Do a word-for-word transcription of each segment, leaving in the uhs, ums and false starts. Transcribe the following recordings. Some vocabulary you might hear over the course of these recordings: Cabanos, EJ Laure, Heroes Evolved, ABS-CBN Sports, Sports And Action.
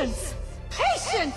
Patience! Patience!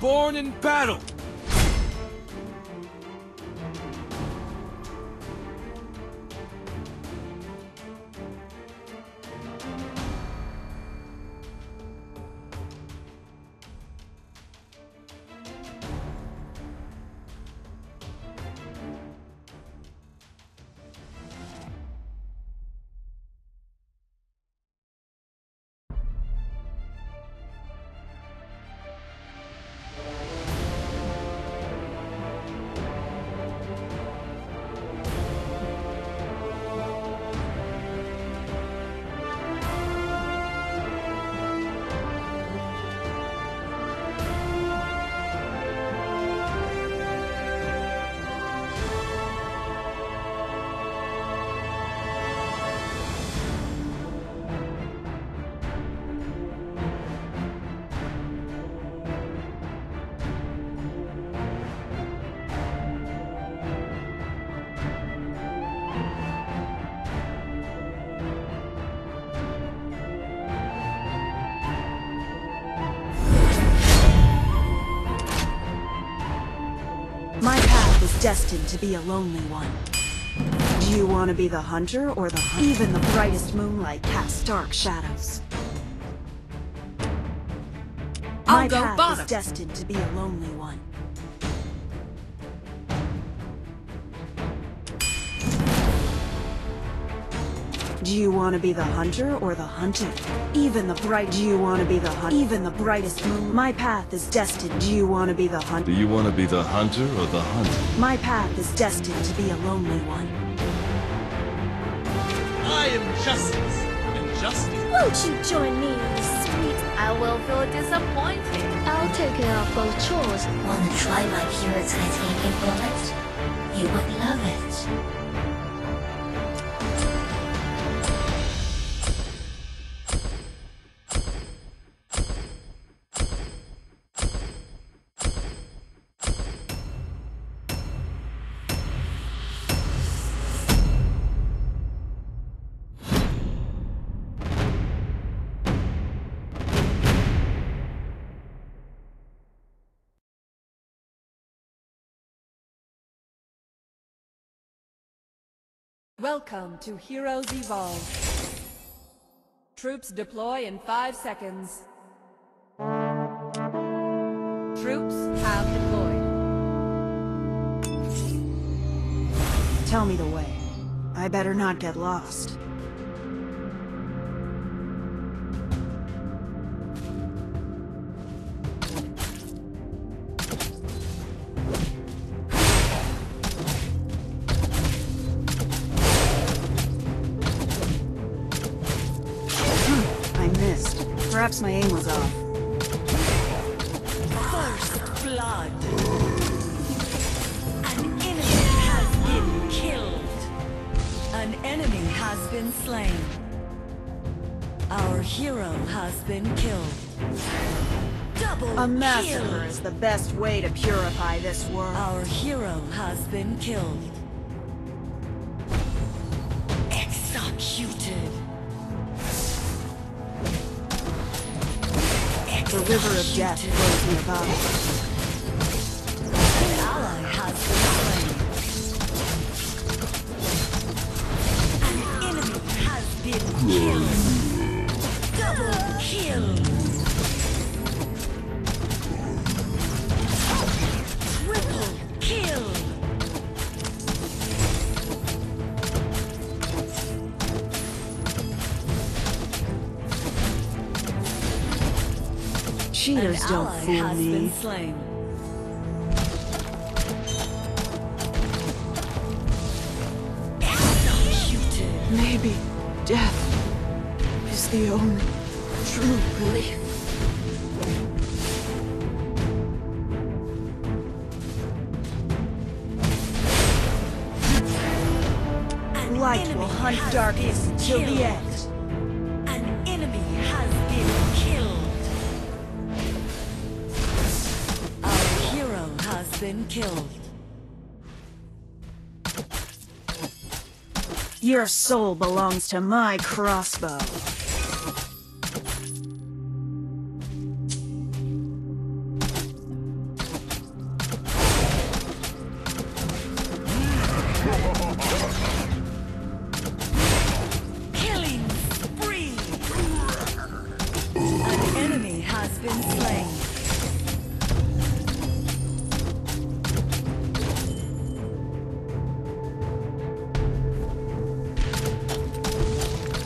Born in battle! Destined to be a lonely one. Do you want to be the hunter or the hunter? Even the brightest moonlight casts dark shadows. My path is destined to be a lonely one. Do you want to be the hunter or the hunted? Even the bright. Do you want to be the hunter? Even the brightest moon. My path is destined. Do you want to be the hunter? Do you want to be the hunter or the hunted? My path is destined to be a lonely one. I am justice. And justice. Won't you join me, sweet? I will feel disappointed. I'll take care of both chores. Want to try my puritanizing bullet? You would love it. Welcome to Heroes Evolved. Troops deploy in five seconds. Troops have deployed. Tell me the way. I better not get lost. Perhaps my aim was off. First blood. An enemy has been killed. An enemy has been slain. Our hero has been killed. Double A massacre kill. Is the best way to purify this world. Our hero has been killed. Executed. The river of death flows in the bottom. An ally has been slain. An enemy has been killed. Double kill. Triple kill. Cheaters don't fool me. An ally has been slain. Executed. Maybe death. The only true relief. An Light will hunt darkness till the end. An enemy has been killed. Our hero has been killed. Your soul belongs to my crossbow.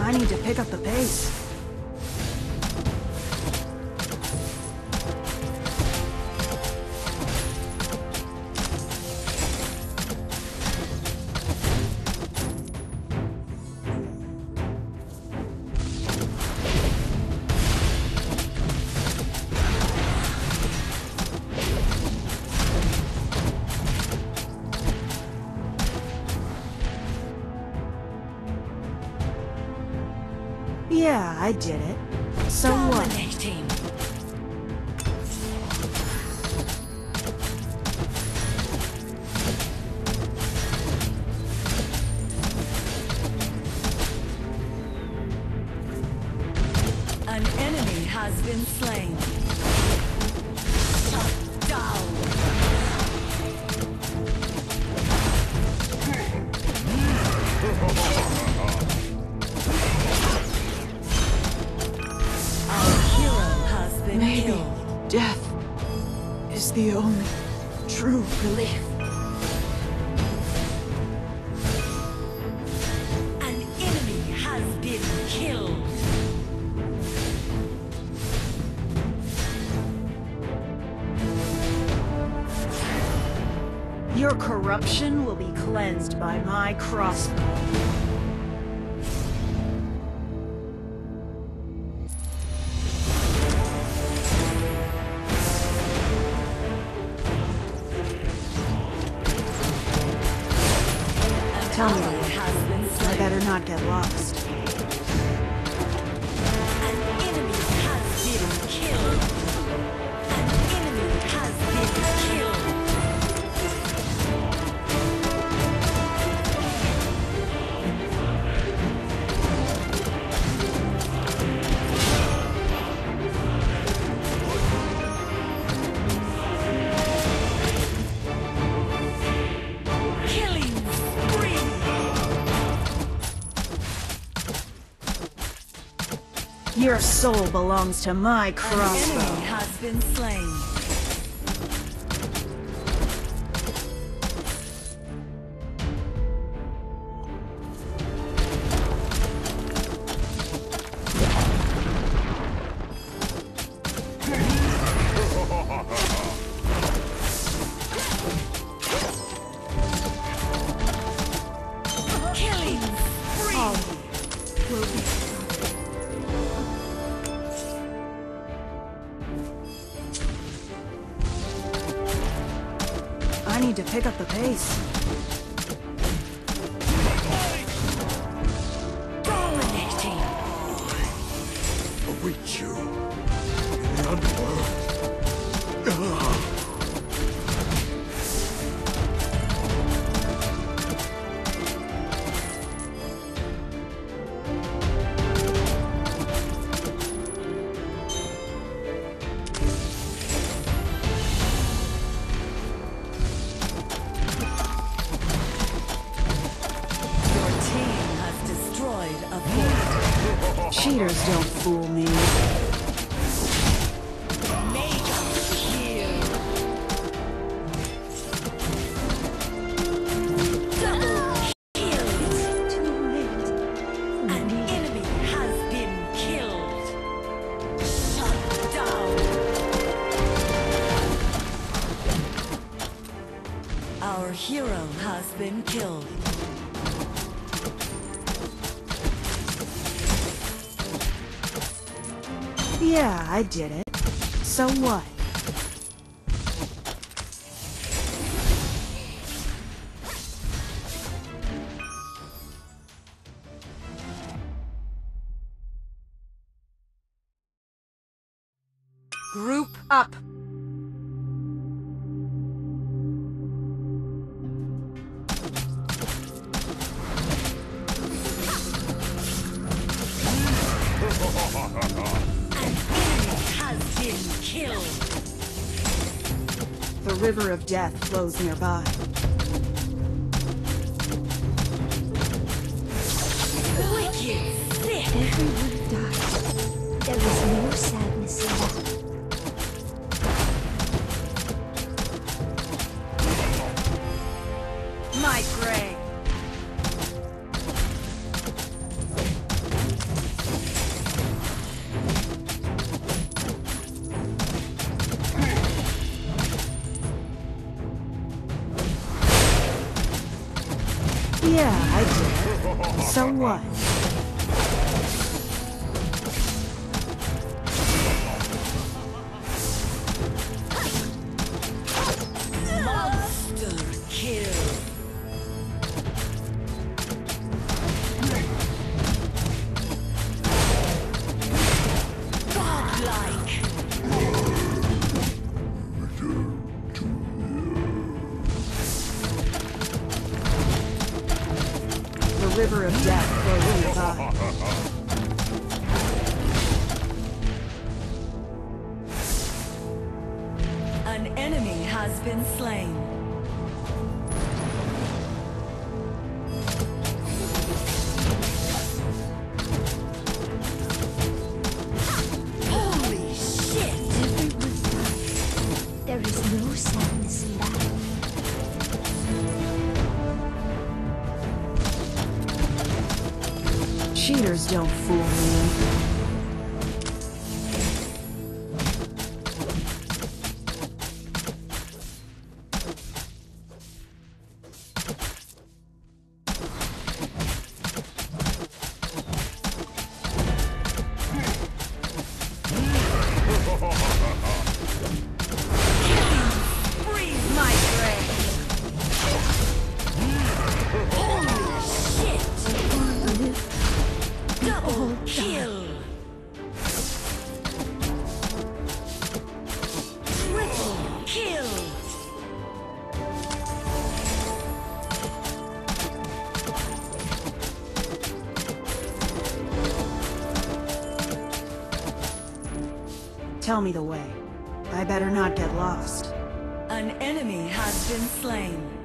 I need to pick up the pace. Yeah, I did it. So what? An enemy has been slain. Shut down. Maybe death is the only true relief. An enemy has been killed. Your corruption will be cleansed by my crossbow. Tell me, I better not get lost. An enemy has been killed. An enemy has been Your soul belongs to my crossbow. An enemy has been slain. Killing spree will be I need to pick up the pace. Dominating. Await you in the underworld. Ugh. Cheaters don't fool me. Major kill. Double kill. It's too late. An enemy has been killed. Shut down. Our hero has been killed. Yeah, I did it. So what? Group up. The river of death flows nearby. Wicked sick! Everyone died. There was no sadness left. My prey! Yeah, I did. So what? Monster kill. Godlike. River of death for a time. An enemy has been slain. Holy shit! Everyone's back. There is no sadness left. Cheaters don't fool me. Kill! Triple kill! Tell me the way. I better not get lost. An enemy has been slain.